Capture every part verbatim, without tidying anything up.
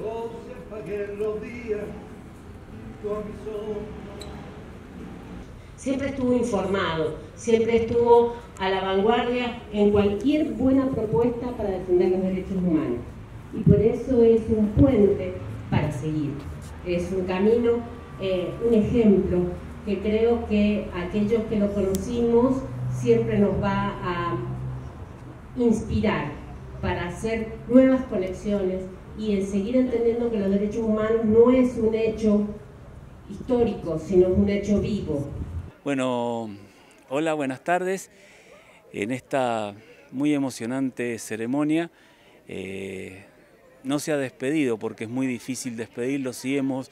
No se apaguen los días con mi sombra. Siempre estuvo informado, siempre estuvo a la vanguardia en cualquier buena propuesta para defender los derechos humanos. Y por eso es un puente para seguir. Es un camino, eh, un ejemplo, que creo que aquellos que lo conocimos siempre nos va a inspirar para hacer nuevas conexiones y en seguir entendiendo que los derechos humanos no es un hecho histórico, sino un hecho vivo. Bueno, hola, buenas tardes. En esta muy emocionante ceremonia eh, no se ha despedido, porque es muy difícil despedirlo. Sí hemos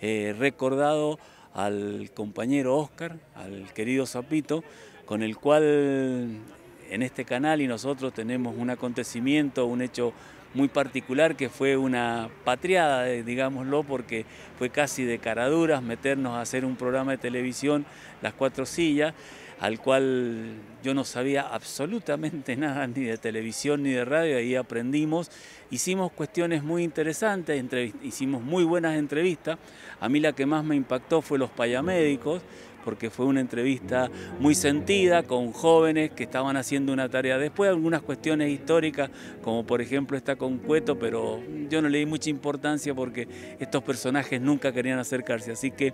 eh, recordado al compañero Oscar, al querido Zapito, con el cual en este canal y nosotros tenemos un acontecimiento, un hecho muy particular que fue una patriada, digámoslo, porque fue casi de caraduras meternos a hacer un programa de televisión, Las Cuatro Sillas, al cual yo no sabía absolutamente nada, ni de televisión ni de radio. Ahí aprendimos, hicimos cuestiones muy interesantes, hicimos muy buenas entrevistas. A mí la que más me impactó fue los payamédicos, porque fue una entrevista muy sentida con jóvenes que estaban haciendo una tarea. Después algunas cuestiones históricas, como por ejemplo esta con Cueto, pero yo no le di mucha importancia porque estos personajes nunca querían acercarse. Así que,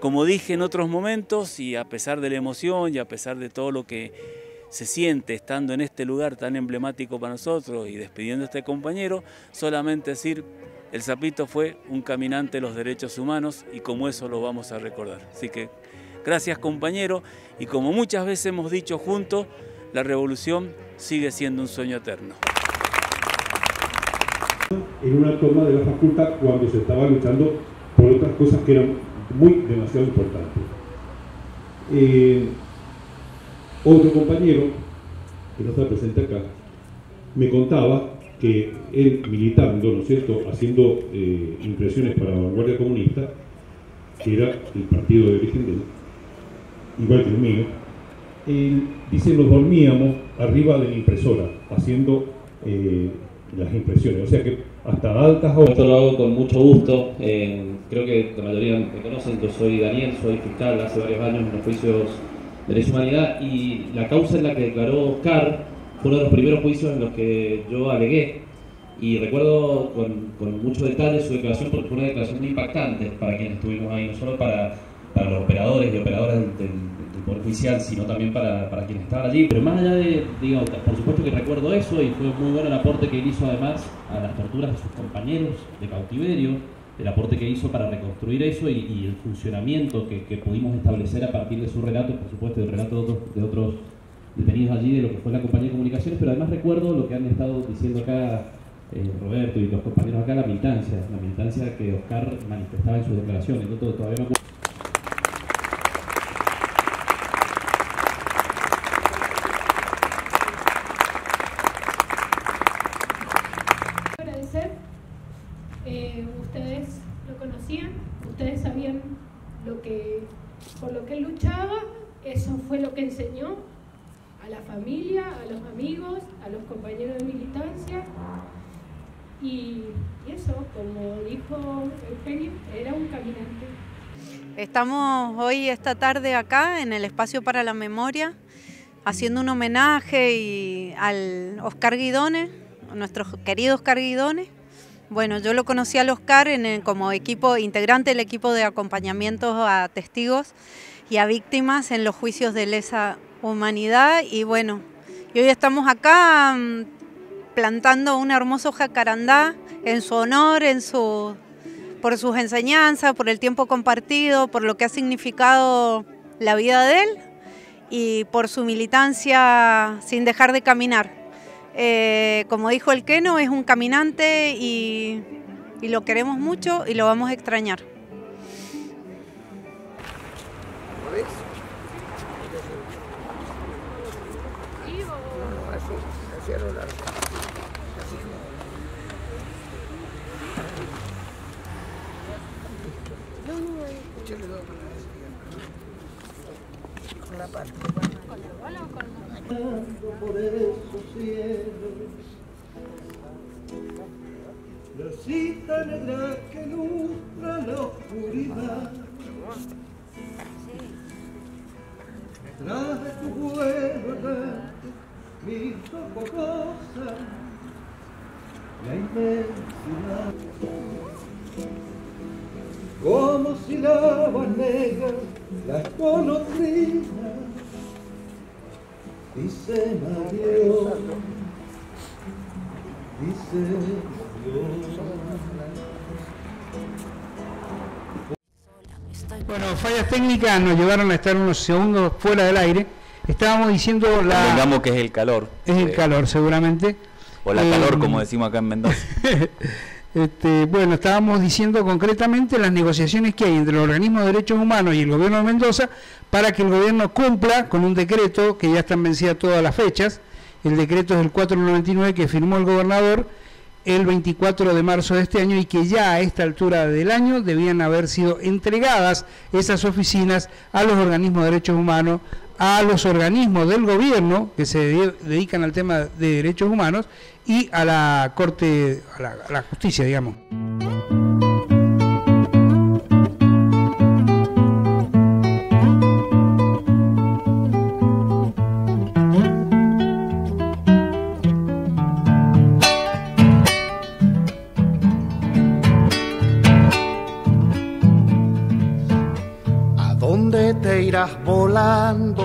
como dije en otros momentos, y a pesar de la emoción y a pesar de todo lo que se siente estando en este lugar tan emblemático para nosotros y despidiendo a este compañero, solamente decir: el Zapito fue un caminante de los derechos humanos y como eso lo vamos a recordar. Así que gracias, compañero, y como muchas veces hemos dicho juntos, la revolución sigue siendo un sueño eterno. En una toma de la facultad cuando se estaba luchando por otras cosas que eran muy demasiado importantes. Eh, otro compañero, que no está presente acá, me contaba que él, militando, ¿no es cierto?, haciendo eh, impresiones para la vanguardia comunista, que era el partido de origen de él, igual que el mío, él dice: nos dormíamos arriba de la impresora haciendo eh, las impresiones, o sea que hasta altas horas. Esto lo hago con mucho gusto, eh, creo que la mayoría me conocen. Yo soy Daniel, soy fiscal hace varios años en los juicios de Lesa Humanidad, y la causa en la que declaró Oscar fue uno de los primeros juicios en los que yo alegué, y recuerdo con, con mucho detalle su declaración, porque fue una declaración muy impactante para quienes estuvimos ahí, no solo para para los operadores y operadoras del, del, del Poder Judicial, sino también para, para quienes estaban allí. Pero más allá de, digamos, por supuesto que recuerdo eso, y fue muy bueno el aporte que él hizo además a las torturas de sus compañeros de cautiverio, el aporte que hizo para reconstruir eso, y, y el funcionamiento que, que pudimos establecer a partir de su relato, por supuesto, del relato de otros, de otros detenidos allí, de lo que fue la compañía de comunicaciones. Pero además recuerdo lo que han estado diciendo acá eh, Roberto y los compañeros acá, la militancia, la militancia que Oscar manifestaba en sus declaraciones. Yo todavía no puedo... a la familia, a los amigos, a los compañeros de militancia, y, y eso, como dijo Eugenio, era un caminante. Estamos hoy, esta tarde, acá en el Espacio para la Memoria, haciendo un homenaje y al Oscar Guidone, a nuestro querido Oscar Guidone. Bueno, yo lo conocí al Oscar en el, como equipo integrante del equipo de acompañamientos a testigos y a víctimas en los juicios de lesa humanidad, y bueno, y hoy estamos acá plantando un hermoso jacarandá en su honor, en su, por sus enseñanzas, por el tiempo compartido, por lo que ha significado la vida de él y por su militancia sin dejar de caminar. Eh, como dijo el Keno, es un caminante y, y lo queremos mucho y lo vamos a extrañar. Por esos cielos, las Lucecita negra que nubla la oscuridad. Tras de tu vuelo, mi topocosa, la inmensidad. Como si la negra, la escolotría, y se mareó, y se mareó. Bueno, fallas técnicas nos llevaron a estar unos segundos fuera del aire. Estábamos diciendo la... Digamos que es el calor. Es el eh, calor, seguramente. O la eh, calor, como decimos acá en Mendoza. Este, bueno, estábamos diciendo concretamente las negociaciones que hay entre el organismo de derechos humanos y el gobierno de Mendoza para que el gobierno cumpla con un decreto que ya están vencidas todas las fechas. El decreto es el cuatrocientos noventa y nueve que firmó el gobernador el veinticuatro de marzo de este año y que ya a esta altura del año debían haber sido entregadas esas oficinas a los organismos de derechos humanos, a los organismos del gobierno que se dedican al tema de derechos humanos y a la corte, a la, a la justicia, digamos. ¿A dónde te irás volando?